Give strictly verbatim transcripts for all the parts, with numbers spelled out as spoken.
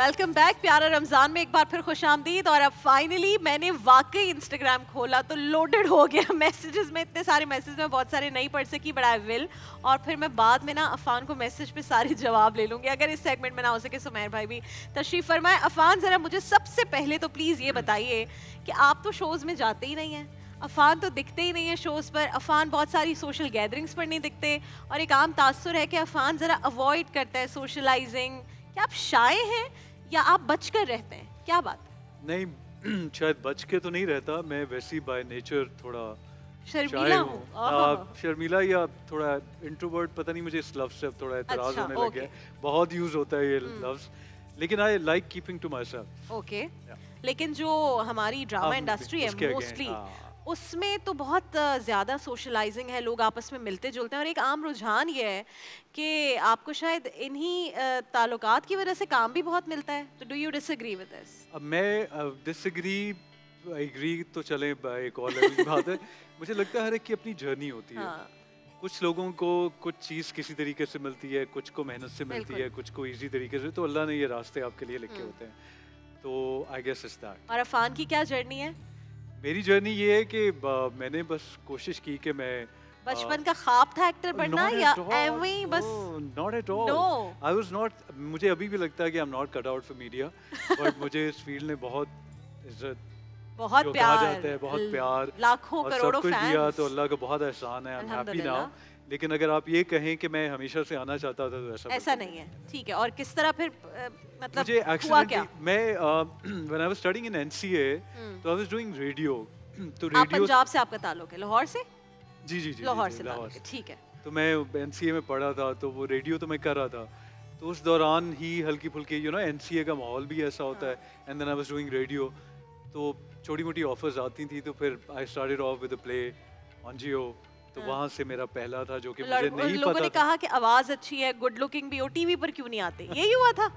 Welcome back प्यारा रमज़ान में एक बार फिर खुशामदीद। और अब फाइनली मैंने वाकई इंस्टाग्राम खोला तो लोडेड हो गया मैसेजेस में, इतने सारे मैसेज में बहुत सारे नहीं पढ़ सकी, बट आई विल। और फिर मैं बाद में ना अफ़ान को मैसेज पे सारे जवाब ले लूँगी अगर इस सेगमेंट में ना हो सके। सुमैर भाई भी तशरीफ़ फरमाए। अफ़ान ज़रा मुझे सबसे पहले तो प्लीज़ ये बताइए कि आप तो शोज़ में जाते ही नहीं हैं, अफ़ान तो दिखते ही नहीं है शोज़ पर, अफ़ान बहुत सारी सोशल गैदरिंग्स पर नहीं दिखते, और एक आम तासुर है कि अफ़ान ज़रा अवॉइड करता है सोशलाइजिंग। क्या आप शाय हैं या आप बचकर रहते हैं, क्या बात? नहीं, शायद बच के तो नहीं रहता, मैं वैसी बाय नेचर थोड़ा शर्मीला हूँ। शर्मीला या थोड़ा इंट्रोवर्ट, पता नहीं मुझे इस लफ्ज़ से अब थोड़ा एतराज़ होने लग गया, बहुत यूज़ होता है ये लफ्ज़, लेकिन I like keeping to myself. Okay, लेकिन जो हमारी ड्रामा इंडस्ट्री है मोस्टली उसमें तो बहुत ज़्यादा सोशलाइजिंग है, लोग आपस में मिलते जुलते हैं, और एक आम रुझान ये है कि आपको शायद इन्हीं ताल्लुकात की वजह से काम भी बहुत मिलता है। तो do you disagree with this? मैं डिसएग्री एग्री तो चले एक और बात है, मुझे लगता है हर एक की अपनी जर्नी होती है। हाँ। कुछ लोगों को कुछ चीज़ किसी तरीके से मिलती है, कुछ को मेहनत से मिलती है, कुछ को ईजी तरीके से, तो अल्लाह ने ये रास्ते आपके लिए लिखे होते हैं, तो आई गेस इट्स दैट। और अफ़ान की क्या जर्नी है? मेरी जर्नी ये है कि मैंने बस कोशिश की कि मैं बचपन का ख्वाब था एक्टर बनना या एमवी बस not at all I was not. मुझे अभी भी लगता है कि I am not cut out for media, but मुझे इस फील्ड ने बहुत इज्जत, बहुत प्यार, बहुत प्यार, लाखों करोड़ों फैंस दिया, तो अल्लाह का बहुत एहसान है। I am happy now. लेकिन अगर आप ये कहें कि मैं हमेशा से आना चाहता था तो ऐसा ऐसा नहीं है। ठीक है, और किस तरह फिर मतलब मुझे हुआ क्या? मैं when I was studying in NCA तो आई वाज डूइंग रेडियो। तो रेडियो आप पंजाब से, आपका ताल्लुक है लाहौर से? जी जी जी, लाहौर से ताल्लुक है। ठीक है, तो मैं एनसीए में पढ़ा था, तो वो रेडियो तो मैं कर रहा था, तो उस दौरान ही हल्की फुल्की यू नो एनसीए का माहौल भी ऐसा होता है, and then I was doing radio, तो छोटी मोटी ऑफर्स आती थी, तो फिर I started off with a play on जियो, तो वहाँ से मेरा पहला था, जो कि मुझे नहीं पता लोगों ने कहा कि आवाज़ अच्छी है, गुड लुकिंग भी हो, टीवी पर क्यों नहीं आते? यही हुआ था।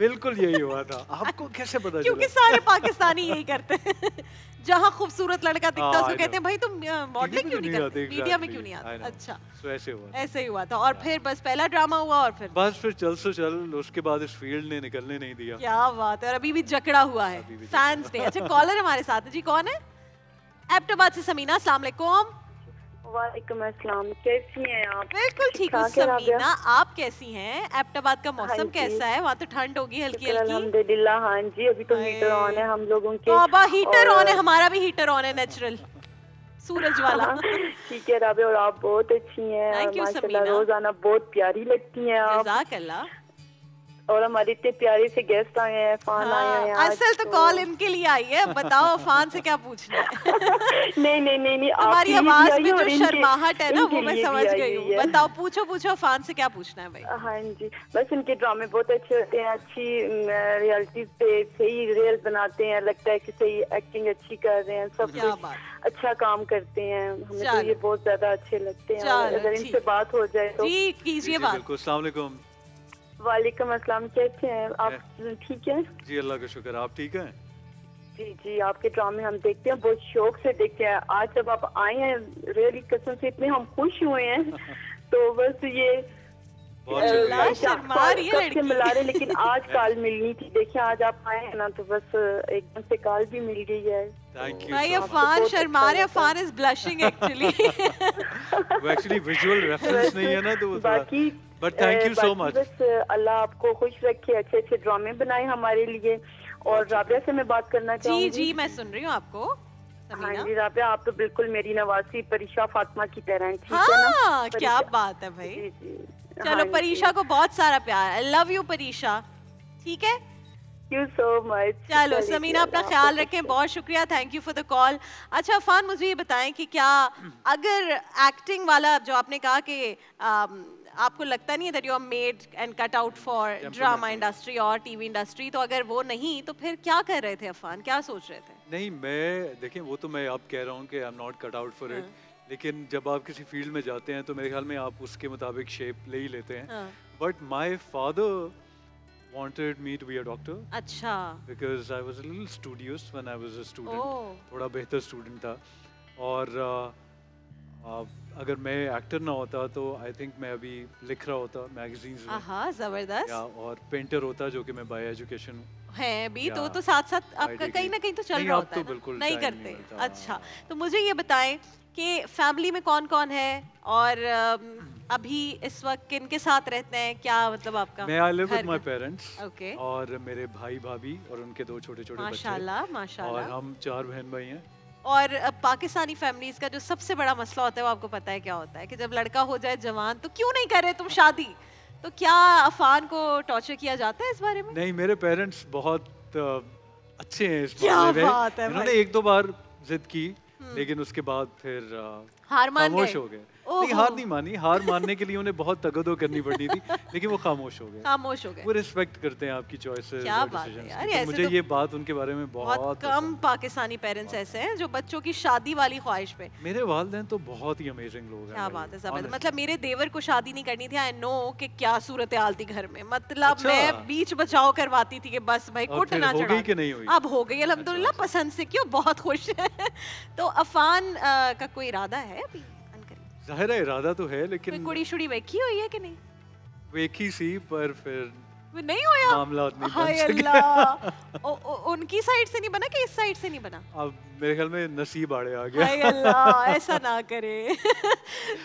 बिल्कुल यही हुआ था। आपको कैसे पता चला? क्योंकि सारे पाकिस्तानी यही करते हैं जहाँ खूबसूरत लड़का दिखता है उसको कहते हैं भाई तुम मॉडलिंग क्यों नहीं करते, मीडिया में क्यों नहीं आते? अच्छा, तो ऐसे हुआ, ऐसे ही हुआ था। और फिर बस पहला ड्रामा हुआ और फिर बस फिर चल सो चल, उसके बाद इस फील्ड ने निकलने नहीं दिया। क्या बात है, और अभी भी जकड़ा हुआ है फैंस ने। अच्छा, कॉलर हमारे साथ है जी, कौन है? एबटाबाद से समीना, अस्सलाम वालेकुम। वालेकुम अस्सलाम, कैसी हैं आप? बिल्कुल ठीक हूँ समीना, आप कैसी हैं? एबटाबाद का मौसम कैसा है? वहाँ तो ठंड होगी हल्की हल्की। अल्हम्दुलिल्लाह, हाँ जी, अभी तो हीटर ऑन है हम लोगों के। बाबा हीटर ऑन है, हमारा भी हीटर ऑन है, नेचुरल सूरज वाला। ठीक है राबे, और आप बहुत अच्छी हैं, रोजाना बहुत प्यारी लगती हैं आप। जज़ाकल्लाह। और हमारे इतने प्यारे से गेस्ट आए हैं, अफ़ान हाँ, आए हैं। असल तो कॉल इनके लिए आई है, बताओ अफ़ान से क्या पूछना है? नहीं नहीं नहीं नहीं, हमारी आवाज में जो शर्माहट है ना वो मैं समझ गई हूँ। बताओ, पूछो पूछो, अफ़ान से क्या पूछना है भाई? हाँ जी, बस इनके ड्रामे बहुत अच्छे होते हैं, अच्छी रियलिटी पे सही रियल बनाते हैं, लगता है कि सही एक्टिंग अच्छी कर रहे हैं, सब कुछ अच्छा काम करते हैं, हमें तो ये बहुत ज्यादा अच्छे लगते हैं। अगर इनसे बात हो जाए तो कीजिए बात। अस्सलाम वालेकुम अस्सलाम, कैसे हैं आप? ठीक हैं जी, अल्लाह का शुक्र। आप ठीक हैं? जी जी, आपके ड्रामे हम देखते हैं, बहुत शौक से देखते हैं। आज जब आप आए हैं रियली कसम से इतने हम खुश हुए हैं, तो बस ये सबसे मिला रहे, लेकिन आज कॉल मिलनी थी, देखिए आज आप आए हैं ना, तो बस एकदम से कॉल भी मिल गई है। भाई अफ़ान शर्मा रहे, अफ़ान इज ब्लशिंग एक्चुअली, वो एक्चुअली विजुअल रेफरेंस नहीं है ना, तो बाकी but thank you so much. बस अल्लाह आपको खुश रखे, अच्छे अच्छे ड्रामे बनाए हमारे लिए। और राबिया से मैं बात करना चाहूँगी। जी जी, मैं सुन रही हूँ आपको। हाँ जी राबिया, आप तो बिल्कुल मेरी नवासी परीशा फातिमा की तरह। हाँ, क्या बात है भाई। जी जी, चलो परीशा को बहुत सारा प्यार, आई लव यू परीशा। ठीक है, थैंक यू सो मच। चलो समीना, अपना ख्याल रखें, बहुत शुक्रिया, thank you for the call. अच्छा अफ़ान, मुझे ये बताएं कि क्या अगर एक्टिंग वाला जो आपने कहा कि आपको लगता नहीं है that you are made and cut out for drama industry और टीवी इंडस्ट्री, तो अगर वो नहीं तो फिर क्या कर रहे थे अफ़ान, क्या सोच रहे थे? नहीं मैं देखें, वो तो मैं आप कह रहा हूँ कि I am not cut out for it, लेकिन जब आप किसी फील्ड में जाते हैं तो मेरे ख्याल में आप उसके मुताबिक शेप ले ही लेते हैं। But my father wanted me to be a doctor, अच्छा, because I was a little studious when I was a student, थोड़ा बेहतर student था, और अगर मैं एक्टर ना होता तो आई थिंक मैं अभी लिख रहा होता मैगजीन्स में। हाँ जबरदस्त। या और पेंटर होता जो कि मैं बाय एजुकेशन हूँ। है भी तो तो साथ साथ आपका कहीं ना कहीं तो चल रहा होता है। बिल्कुल नहीं करते। अच्छा तो मुझे ये बताएं कि फैमिली में कौन कौन है और अभी इस वक्त किन के साथ रहते हैं, क्या मतलब आपका? मैं I live with my parents और मेरे भाई भाभी और उनके दो छोटे छोटे बच्चे। माशाल्लाह माशाल्लाह। और हम चार बहन भाई हैं। और पाकिस्तानी फैमिलीज का जो सबसे बड़ा मसला होता है वो आपको पता है क्या होता है कि जब लड़का हो जाए जवान तो क्यों नहीं कर रहे तुम शादी, तो क्या अफान को टॉर्चर किया जाता है इस बारे में? नहीं, मेरे पेरेंट्स बहुत अच्छे हैं इस बारे में। उन्होंने एक दो बार जिद की लेकिन उसके बाद फिर हार मान गए। हो गए नहीं, हार नहीं मानी। हार मानने के लिए उन्हें बहुत तगड़ो करनी पड़ी थी लेकिन वो खामोश हो गए। खामोश हो गए। वो रिस्पेक्ट करते हैं आपकी चॉइसेस और डिसीजंस। मुझे तो ये बात उनके बारे में बहुत, बहुत कम पाकिस्तानी पेरेंट्स ऐसे हैं जो बच्चों की शादी वाली ख्वाहिश पे। मेरे वालिदैन तो बहुत ही अमेजिंग लोग हैं। क्या बात है। मतलब मेरे देवर को शादी नहीं करनी थी। आई नो कि क्या सूरत हाल थी घर में, मतलब मैं बीच बचाव करवाती थी कि बस भाई कुट ना चढ़ाई कि नहीं हुई, अब हो गई अल्हम्दुलिल्लाह। पसंद से क्यों, बहुत खुश है। तो अफान का कोई इरादा है अभी? ज़ाहिर है इरादा तो है लेकिन कोई कुड़ी शुड़ी वेखी हुई है कि नहीं? वेखी सी पर फिर वो नहीं होया। मामला नहीं बन सके। उनकी साइड से नहीं बना कि इस साइड से नहीं बना? अब मेरे ख्याल में नसीब आड़े आ गया। हाय अल्लाह, ऐसा ना करे।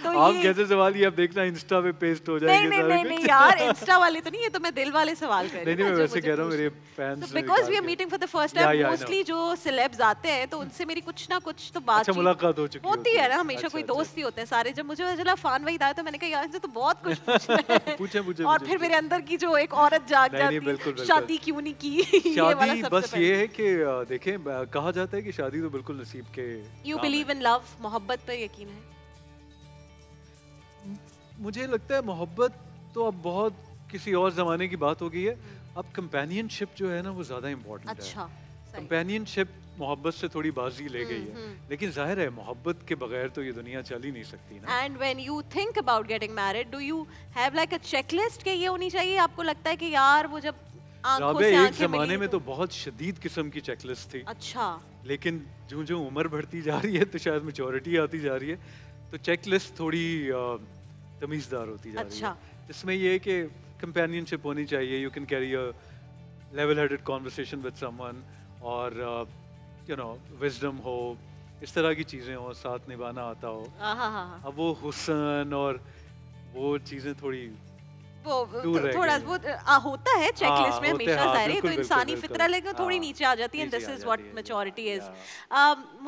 तो आप कैसे सवाल ये आप देखना इंस्टा पे पेस्ट हो जाएंगे। नहीं नहीं नहीं यार, इंस्टा वाले तो नहीं, ये तो मैं दिल वाले सवाल कर रही हूं। नहीं मैं वैसे कह रहा हूं मेरे फैंस से, because we are meeting for the first time. Mostly जो सेलेब्स आते हैं तो उनसे मेरी कुछ ना कुछ तो बात मुलाकात हो चुकी होती है ना, हमेशा कोई दोस्त ही होते हैं सारे। जब मुझे चला फान वही आया तो मैंने कहा यार इनसे तो बहुत कुछ पूछना है। पूछे मुझे। और फिर मेरे अंदर की जो एक औरत जाग जाती, शादी क्यों नहीं की, ये वाला सबसे। बस ये है कि देखें, कहा जाता है कि शादी तो बिल्कुल नसीब के। You believe in love, मोहब्बत पे यकीन है? मुझे लगता है मोहब्बत तो अब बहुत किसी और जमाने की बात हो गई है। अब कंपेनियनशिप जो है ना वो ज्यादा इम्पोर्टेंट है। अच्छा, कंपेनियनशिप मोहब्बत से थोड़ी बाजी ले गई है लेकिन जाहिर है मोहब्बत के बगैर तो ये दुनिया चल ही नहीं सकती ना। And when you think about getting married do you have like a checklist के ये होनी चाहिए? आपको लगता है कि यार वो जब आंखों से आंखें, एक जमाने में तो बहुत शदीद किस्म की चेकलिस्ट थी। अच्छा। लेकिन जो जो उम्र बढ़ती जा रही है तो शायद मेच्योरिटी आती जा रही है तो चेकलिस्ट थोड़ी तमीजदार होती जा रही है, जिसमें ये है कि कंपेनियनशिप होनी चाहिए, you can carry a level headed conversation with someone और यू नो विजडम हो, इस तरह की चीज़ें हो, साथ निभाना आता हो। अब वो हुस्न और वो चीज़ें थोड़ी वो थोड़ा वो आ, होता है चेकलिस्ट में हमेशा, सारे तो इंसानी फितरा लेकिन थोड़ी नीचे आ जाती है। This is what maturity is.